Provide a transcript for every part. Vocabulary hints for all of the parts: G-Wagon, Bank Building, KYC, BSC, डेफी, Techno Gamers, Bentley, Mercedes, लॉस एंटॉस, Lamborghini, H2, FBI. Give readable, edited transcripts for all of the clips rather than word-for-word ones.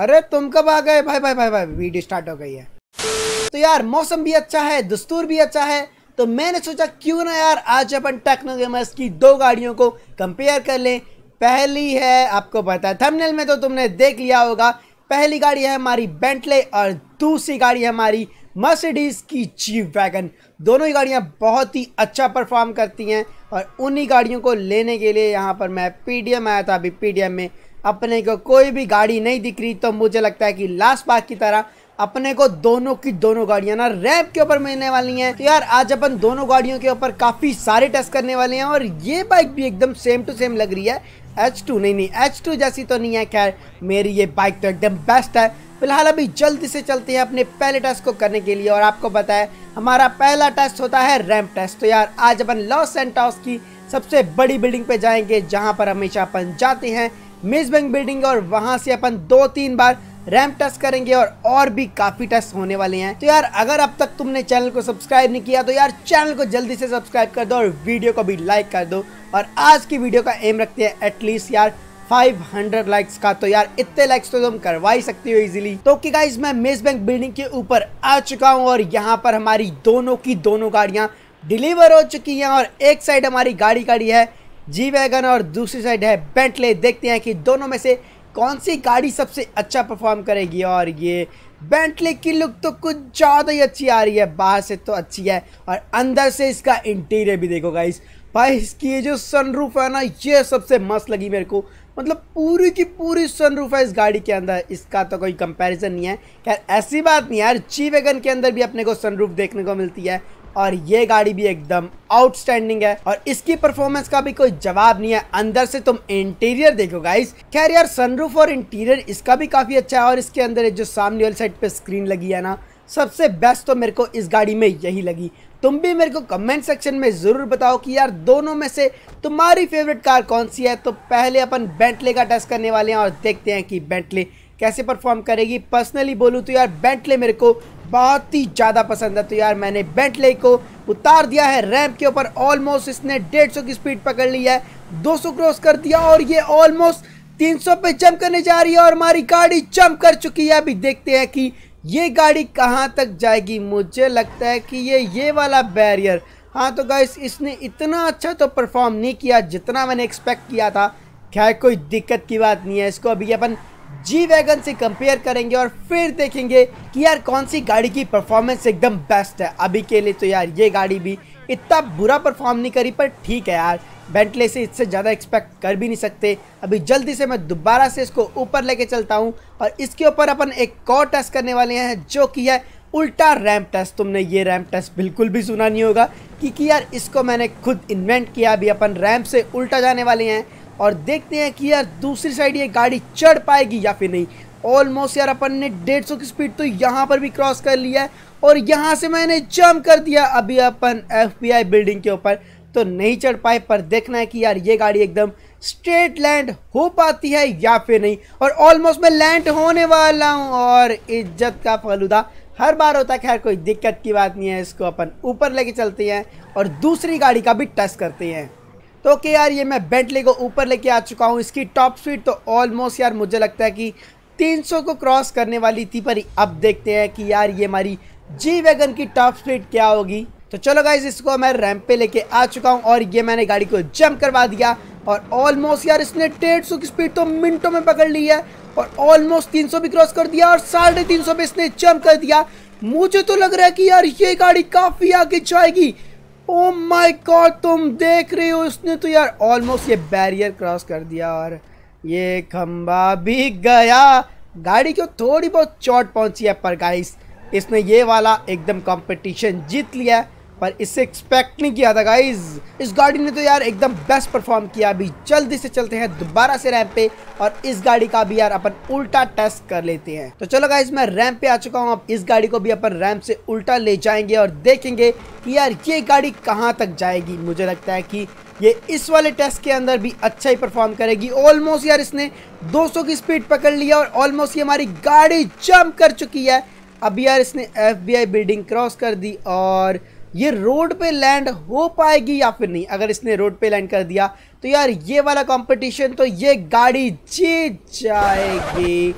अरे तुम कब आ गए भाई? भाई भाई भाई वीडियो स्टार्ट हो गई है। तो यार मौसम भी अच्छा है, दस्तूर भी अच्छा है, तो मैंने सोचा क्यों ना यार आज अपन टेक्नो गेमर्स की दो गाड़ियों को कंपेयर कर लें। पहली है, आपको पता है थंबनेल में तो तुमने देख लिया होगा, पहली गाड़ी है हमारी बेंटले और दूसरी गाड़ी है हमारी मर्सिडीज की G-Wagon। दोनों ही गाड़ियाँ बहुत ही अच्छा परफॉर्म करती हैं और उन्हीं गाड़ियों को लेने के लिए यहाँ पर मैं PDM आया था। अभी PDM में अपने को कोई भी गाड़ी नहीं दिख रही, तो मुझे लगता है कि लास्ट बार की तरह अपने को दोनों की दोनों गाड़ियाँ ना रैंप के ऊपर मिलने वाली हैं। तो यार आज अपन दोनों गाड़ियों के ऊपर काफ़ी सारे टेस्ट करने वाले हैं। और ये बाइक भी एकदम सेम टू सेम लग रही है, H2 नहीं H2 जैसी तो नहीं है। खैर मेरी ये बाइक तो एकदम बेस्ट है। फिलहाल अभी जल्दी से चलते हैं अपने पहले टेस्ट को करने के लिए। और आपको पता है हमारा पहला टेस्ट होता है रैंप टेस्ट। तो यार आज अपन लॉस एंटॉस की सबसे बड़ी बिल्डिंग पे जाएंगे, जहां पर हमेशा अपन जाते हैं बैंक बिल्डिंग, और वहां से अपन 2-3 बार रैंप टेस्ट करेंगे और भी काफ़ी टेस्ट होने वाले हैं। तो यार अगर अब तक तुमने चैनल को सब्सक्राइब नहीं किया तो यार चैनल को जल्दी से सब्सक्राइब कर दो और वीडियो को भी लाइक कर दो। और आज की वीडियो का एम रखते हैं एटलीस्ट यार 500 लाइक्स का। तो यार इतने लाइक्स तो तुम करवा ही सकते हो इजीली। तो कि गाइस मैं मेज बैंक बिल्डिंग के ऊपर आ चुका हूँ और यहाँ पर हमारी दोनों की दोनों गाड़ियाँ डिलीवर हो चुकी हैं। और एक साइड हमारी गाड़ी है G-Wagon और दूसरी साइड है बेंटले। देखते हैं कि दोनों में से कौन सी गाड़ी सबसे अच्छा परफॉर्म करेगी। और ये बेंटले की लुक तो कुछ ज़्यादा ही अच्छी आ रही है, बाहर से तो अच्छी है और अंदर से इसका इंटीरियर भी देखो गाइस। भाई इसकी ये जो सनरूफ है ना, ये सबसे मस्त लगी मेरे को। मतलब पूरी की पूरी सनरूफ है इस गाड़ी के अंदर, इसका तो कोई कंपैरिजन नहीं है। खैर ऐसी बात नहीं यार, G-Wagon के अंदर भी अपने को सनरूफ देखने को मिलती है और ये गाड़ी भी एकदम आउटस्टैंडिंग है और इसकी परफॉर्मेंस का भी कोई जवाब नहीं है। अंदर से तुम इंटीरियर देखो गाइस। खैर यार सनरूफ और इंटीरियर इसका भी काफ़ी अच्छा है। और इसके अंदर जो सामने वाली साइड पे स्क्रीन लगी है ना, सबसे बेस्ट तो मेरे को इस गाड़ी में यही लगी। तुम भी मेरे को कमेंट सेक्शन में ज़रूर बताओ कि यार दोनों में से तुम्हारी फेवरेट कार कौन सी है। तो पहले अपन बेंटले का टेस्ट करने वाले हैं और देखते हैं कि बेंटले कैसे परफॉर्म करेगी। पर्सनली बोलूँ तो यार बेंटले मेरे को बहुत ही ज़्यादा पसंद है। तो यार मैंने बेंटले को उतार दिया है रैंप के ऊपर। ऑलमोस्ट इसने 150 की स्पीड पकड़ ली है, 200 क्रॉस कर दिया और ये ऑलमोस्ट 300 पे जंप करने जा रही है और हमारी गाड़ी जंप कर चुकी है। अभी देखते हैं कि ये गाड़ी कहां तक जाएगी। मुझे लगता है कि ये वाला बैरियर, हाँ तो गाइस इसने इतना अच्छा तो परफॉर्म नहीं किया जितना मैंने एक्सपेक्ट किया था। खैर कोई दिक्कत की बात नहीं है, इसको अभी अपन G-Wagon से कंपेयर करेंगे और फिर देखेंगे कि यार कौन सी गाड़ी की परफॉर्मेंस एकदम बेस्ट है। अभी के लिए तो यार ये गाड़ी भी इतना बुरा परफॉर्म नहीं करी, पर ठीक है यार बेंटले से इससे ज़्यादा एक्सपेक्ट कर भी नहीं सकते। अभी जल्दी से मैं दोबारा से इसको ऊपर लेके चलता हूँ और इसके ऊपर अपन एक और टेस्ट करने वाले हैं, जो कि है उल्टा रैंप टेस्ट। तुमने ये रैंप टेस्ट बिल्कुल भी सुना नहीं होगा क्योंकि यार इसको मैंने खुद इन्वेंट किया। अभी अपन रैंप से उल्टा जाने वाले हैं और देखते हैं कि यार दूसरी साइड ये गाड़ी चढ़ पाएगी या फिर नहीं। ऑलमोस्ट यार अपन ने 150 की स्पीड तो यहाँ पर भी क्रॉस कर लिया है और यहाँ से मैंने जंप कर दिया। अभी अपन FBI बिल्डिंग के ऊपर तो नहीं चढ़ पाए, पर देखना है कि यार ये गाड़ी एकदम स्ट्रेट लैंड हो पाती है या फिर नहीं। और ऑलमोस्ट मैं लैंड होने वाला हूँ और इज्जत का फलूदा हर बार होता है। खैर कोई दिक्कत की बात नहीं है, इसको अपन ऊपर लेके चलते हैं और दूसरी गाड़ी का भी टेस्ट करते हैं। तो ओके यार ये मैं बेंटले को ऊपर लेके आ चुका हूँ। इसकी टॉप स्पीड तो ऑलमोस्ट यार मुझे लगता है कि 300 को क्रॉस करने वाली थी, पर अब देखते हैं कि यार ये हमारी G-Wagon की टॉप स्पीड क्या होगी। तो चलो गाइज इसको मैं रैंप पे लेके आ चुका हूँ और ये मैंने गाड़ी को जंप करवा दिया और ऑलमोस्ट यार इसने 150 की स्पीड तो मिनटों में पकड़ ली है और ऑलमोस्ट 300 भी क्रॉस कर दिया और 350 पे इसने जंप कर दिया। मुझे तो लग रहा है कि यार ये गाड़ी काफ़ी आगे जाएगी। ओ माय गॉड तुम देख रहे हो, इसने तो यार ऑलमोस्ट ये बैरियर क्रॉस कर दिया और ये खंबा भी गया। गाड़ी को थोड़ी बहुत चोट पहुंची है, पर गाइस इसने ये वाला एकदम कंपटीशन जीत लिया, पर इससे एक्सपेक्ट नहीं किया था गाइस। इस गाड़ी ने तो यार एकदम बेस्ट परफॉर्म किया। अभी जल्दी से चलते हैं दोबारा से रैंप पे और इस गाड़ी का भी यार अपन उल्टा टेस्ट कर लेते हैं। तो चलो गाइस मैं रैंप पे आ चुका हूँ। अब इस गाड़ी को भी अपन रैंप से उल्टा ले जाएंगे और देखेंगे कि यार ये गाड़ी कहाँ तक जाएगी। मुझे लगता है कि ये इस वाले टेस्ट के अंदर भी अच्छा ही परफॉर्म करेगी। ऑलमोस्ट यार इसने 200 की स्पीड पकड़ लिया और ऑलमोस्ट ये हमारी गाड़ी जंप कर चुकी है। अभी यार इसने FBI बिल्डिंग क्रॉस कर दी और ये रोड पे लैंड हो पाएगी या फिर नहीं। अगर इसने रोड पे लैंड कर दिया तो यार ये वाला कंपटीशन तो ये गाड़ी जीत जाएगी।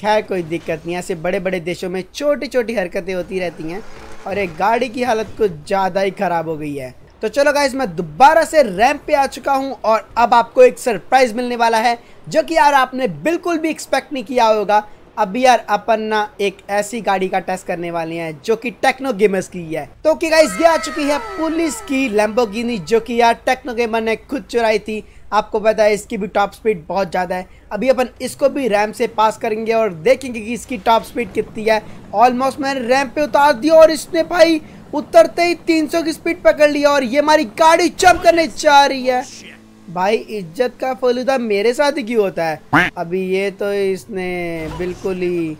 खैर कोई दिक्कत नहीं, ऐसे बड़े बड़े देशों में छोटी छोटी हरकतें होती रहती हैं और एक गाड़ी की हालत कुछ ज़्यादा ही ख़राब हो गई है। तो चलो गाइस, मैं दोबारा से रैंप पे आ चुका हूँ और अब आपको एक सरप्राइज़ मिलने वाला है जो कि यार आपने बिल्कुल भी एक्सपेक्ट नहीं किया होगा। अब यार अपन ना एक ऐसी गाड़ी का टेस्ट करने वाले हैं जो कि टेक्नो गेमर्स की है। तो कि गाइस ये आ चुकी है पुलिस की लैम्बोर्गिनी जो कि यार टेक्नो गेमर ने खुद चुराई थी। आपको पता है इसकी भी टॉप स्पीड बहुत ज़्यादा है। अभी अपन इसको भी रैंप से पास करेंगे और देखेंगे कि इसकी टॉप स्पीड कितनी है। ऑलमोस्ट मैंने रैंप पे उतार दिया और इसने भाई उतरते ही 300 की स्पीड पकड़ लिया और ये हमारी गाड़ी जंप करने जा रही है। भाई इज्जत का फलूदा मेरे साथ ही क्यों होता है। अभी ये तो इसने बिल्कुल ही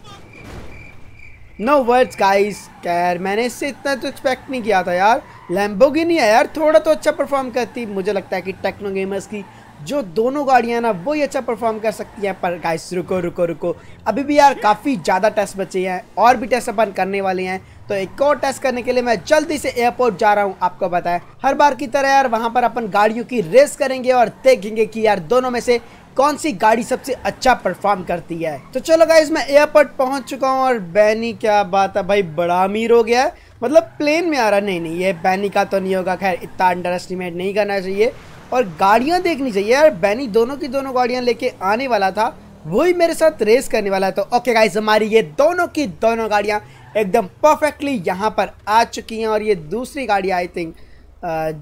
नो वर्ड्स गाइस। खैर मैंने इससे इतना तो एक्सपेक्ट नहीं किया था यार। लैम्बोर्गिनी है यार, थोड़ा तो अच्छा परफॉर्म करती। मुझे लगता है कि टेक्नो गेमर्स की जो दोनों गाड़ियाँ ना वो ही अच्छा परफॉर्म कर सकती हैं। पर गाइस रुको रुको रुको, अभी भी यार काफ़ी ज़्यादा टेस्ट बचे हैं और भी टेस्ट अपन करने वाले हैं। तो एक और टेस्ट करने के लिए मैं जल्दी से एयरपोर्ट जा रहा हूँ। आपको पता है हर बार की तरह यार वहाँ पर अपन गाड़ियों की रेस करेंगे और देखेंगे कि यार दोनों में से कौन सी गाड़ी सबसे अच्छा परफॉर्म करती है। तो चलो गाइस मैं एयरपोर्ट पहुँच चुका हूँ और बैनी क्या बात है भाई, बड़ा अमीर हो गया है। मतलब प्लेन में आ रहा, नहीं ये बैनी का तो नहीं होगा। खैर इतना अंडर एस्टिमेट नहीं करना चाहिए और गाड़ियाँ देखनी चाहिए यार। बैनी दोनों की दोनों गाड़ियाँ लेके आने वाला था, वही मेरे साथ रेस करने वाला है। तो ओके गाइस, हमारी ये दोनों की दोनों गाड़ियाँ एकदम परफेक्टली यहाँ पर आ चुकी हैं और ये दूसरी गाड़ी आई थिंक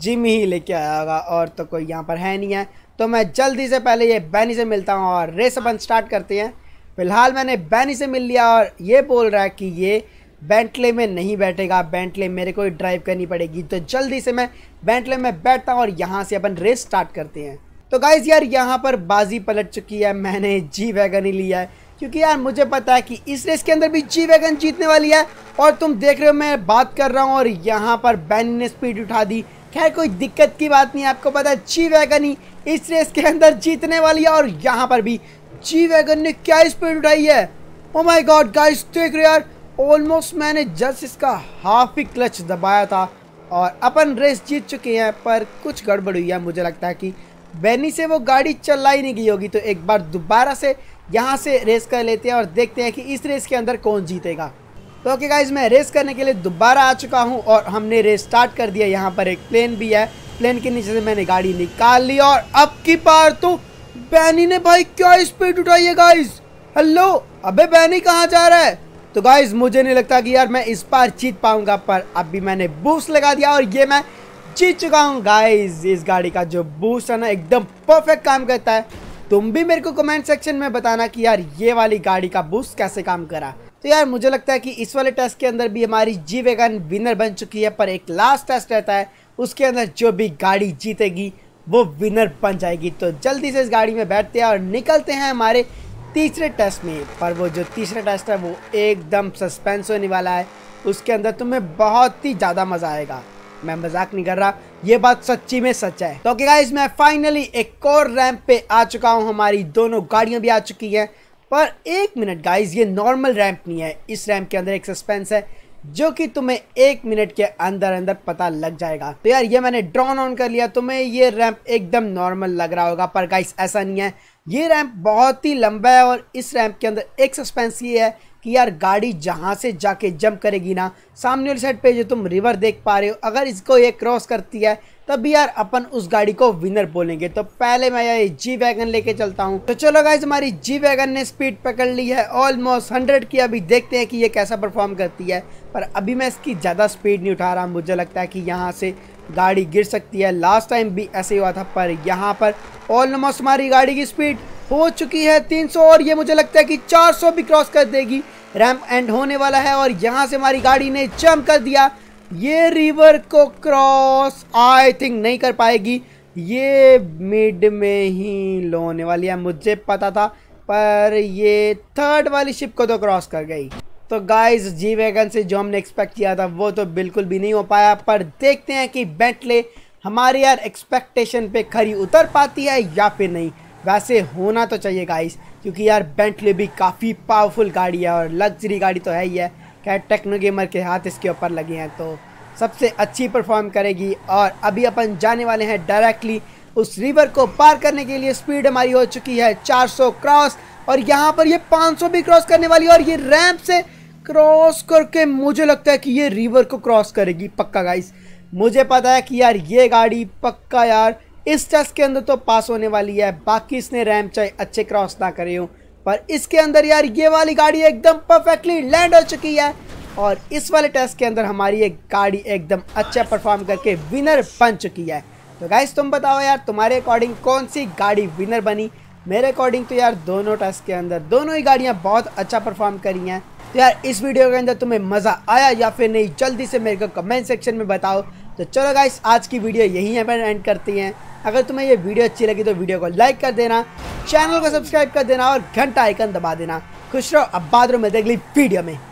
जिमी ही लेके आया होगा और तो कोई यहाँ पर है नहीं है। तो मैं जल्दी से पहले ये बैनी से मिलता हूँ और रेस अपन स्टार्ट करते हैं। फिलहाल मैंने बैनी से मिल लिया और ये बोल रहा है कि ये बेंटले में नहीं बैठेगा, बेंटले मेरे को ड्राइव करनी पड़ेगी। तो जल्दी से मैं बेंटले में बैठता हूँ और यहाँ से अपन रेस स्टार्ट करते हैं। तो गाइज़ यार यहाँ पर बाजी पलट चुकी है, मैंने G-Wagon ही लिया है क्योंकि यार मुझे पता है कि इस रेस के अंदर भी G-Wagon जीतने वाली है। और तुम देख रहे हो मैं बात कर रहा हूँ और यहाँ पर बैनी ने स्पीड उठा दी। खैर कोई दिक्कत की बात नहीं, आपको पता है G-Wagon ही इस रेस के अंदर जीतने वाली है। और यहाँ पर भी G-Wagon ने क्या स्पीड उठाई है। ओ माय गॉड गाइज देख रहे हो यार, ऑलमोस्ट मैंने जस्ट इसका हाफ ही क्लच दबाया था और अपन रेस जीत चुके हैं। पर कुछ गड़बड़ हुई है, मुझे लगता है कि बैनी से वो गाड़ी चलाई नहीं गई होगी। तो एक बार दोबारा से यहाँ से रेस कर लेते हैं और देखते हैं कि इस रेस के अंदर कौन जीतेगा। तो ओके गाइस, मैं रेस करने के लिए दोबारा आ चुका हूँ और हमने रेस स्टार्ट कर दिया। यहाँ पर एक प्लेन भी है, प्लेन के नीचे से मैंने गाड़ी निकाल ली और अब की बार तो बैनी ने भाई क्या स्पीड उठाई है गाइस। हेलो, अबे बैनी कहाँ जा रहा है। तो गाइस मुझे नहीं लगता कि यार मैं इस बार जीत पाऊंगा, पर अभी मैंने बूस्ट लगा दिया और ये मैं जीत चुका हूँ। गाइस इस गाड़ी का जो बूस्ट है ना एकदम परफेक्ट काम करता है। तुम भी मेरे को कमेंट सेक्शन में बताना कि यार ये वाली गाड़ी का बूस्ट कैसे काम करा। तो यार मुझे लगता है कि इस वाले टेस्ट के अंदर भी हमारी G-Wagon विनर बन चुकी है। पर एक लास्ट टेस्ट रहता है, उसके अंदर जो भी गाड़ी जीतेगी वो विनर बन जाएगी। तो जल्दी से इस गाड़ी में बैठते हैं और निकलते हैं हमारे तीसरे टेस्ट में। पर वो जो तीसरा टेस्ट है वो एकदम सस्पेंस होने वाला है, उसके अंदर तुम्हें बहुत ही ज़्यादा मज़ा आएगा। मैं मजाक नहीं कर रहा, ये बात सच्ची में सच है। तो गाइस मैं फाइनली एक और रैंप पे आ चुका हूँ, हमारी दोनों गाड़ियाँ भी आ चुकी हैं। पर एक मिनट गाइस, ये नॉर्मल रैंप नहीं है, इस रैंप के अंदर एक सस्पेंस है जो कि तुम्हें एक मिनट के अंदर अंदर पता लग जाएगा। तो यार ये मैंने ड्रोन ऑन कर लिया, तुम्हें ये रैंप एकदम नॉर्मल लग रहा होगा पर गाइस ऐसा नहीं है। ये रैंप बहुत ही लंबा है और इस रैंप के अंदर एक सस्पेंस ये है कि यार गाड़ी जहाँ से जाके जंप करेगी ना, सामने वाली साइड पे जो तुम रिवर देख पा रहे हो, अगर इसको ये क्रॉस करती है तभी यार अपन उस गाड़ी को विनर बोलेंगे। तो पहले मैं ये G-Wagon लेके चलता हूँ। तो चलो गाइस, हमारी G-Wagon ने स्पीड पकड़ ली है ऑलमोस्ट 100 की। अभी देखते हैं कि ये कैसा परफॉर्म करती है। पर अभी मैं इसकी ज़्यादा स्पीड नहीं उठा रहा, मुझे लगता है कि यहाँ से गाड़ी गिर सकती है। लास्ट टाइम भी ऐसे हुआ था। पर यहाँ पर ऑलमोस्ट हमारी गाड़ी की स्पीड हो चुकी है 300 और ये मुझे लगता है कि 400 भी क्रॉस कर देगी। रैंप एंड होने वाला है और यहाँ से हमारी गाड़ी ने जंप कर दिया। ये रिवर को क्रॉस आई थिंक नहीं कर पाएगी, ये मिड में ही लो होने वाली है, मुझे पता था। पर ये थर्ड वाली शिप को तो क्रॉस कर गई। तो गाइस G-Wagon से जो हमने एक्सपेक्ट किया था वो तो बिल्कुल भी नहीं हो पाया। पर देखते हैं कि Bentley हमारे यार एक्सपेक्टेशन पे खरी उतर पाती है या फिर नहीं। वैसे होना तो चाहिए गाइस, क्योंकि यार Bentley भी काफ़ी पावरफुल गाड़ी है और लग्जरी गाड़ी तो है ही है। क्या टेक्नो गेमर के हाथ इसके ऊपर लगे हैं तो सबसे अच्छी परफॉर्म करेगी। और अभी अपन जाने वाले हैं डायरेक्टली उस रिवर को पार करने के लिए। स्पीड हमारी हो चुकी है 400 क्रॉस और यहाँ पर ये 500 भी क्रॉस करने वाली है और ये रैंप से क्रॉस करके मुझे लगता है कि ये रिवर को क्रॉस करेगी पक्का गाइस। मुझे पता है कि यार ये गाड़ी पक्का यार इस टेस्ट के अंदर तो पास होने वाली है, बाकी इसने रैंप चाहे अच्छे क्रॉस ना करे हो, पर इसके अंदर यार ये वाली गाड़ी एकदम परफेक्टली लैंड हो चुकी है और इस वाले टेस्ट के अंदर हमारी ये गाड़ी एकदम अच्छा परफॉर्म करके विनर बन चुकी है। तो गाइस तुम बताओ यार तुम्हारे अकॉर्डिंग कौन सी गाड़ी विनर बनी। मेरे अकॉर्डिंग तो यार दोनों टेस्ट के अंदर दोनों ही गाड़ियाँ बहुत अच्छा परफॉर्म करी हैं। तो यार इस वीडियो के अंदर तुम्हें मज़ा आया या फिर नहीं, जल्दी से मेरे को कमेंट सेक्शन में बताओ। तो चलो गाइस आज की वीडियो यहीं यहाँ पर एंड करती हैं। अगर तुम्हें ये वीडियो अच्छी लगी तो वीडियो को लाइक कर देना, चैनल को सब्सक्राइब कर देना और घंटा आइकन दबा देना। खुश रहो, अब बाद में मिलते हैं अगली वीडियो में।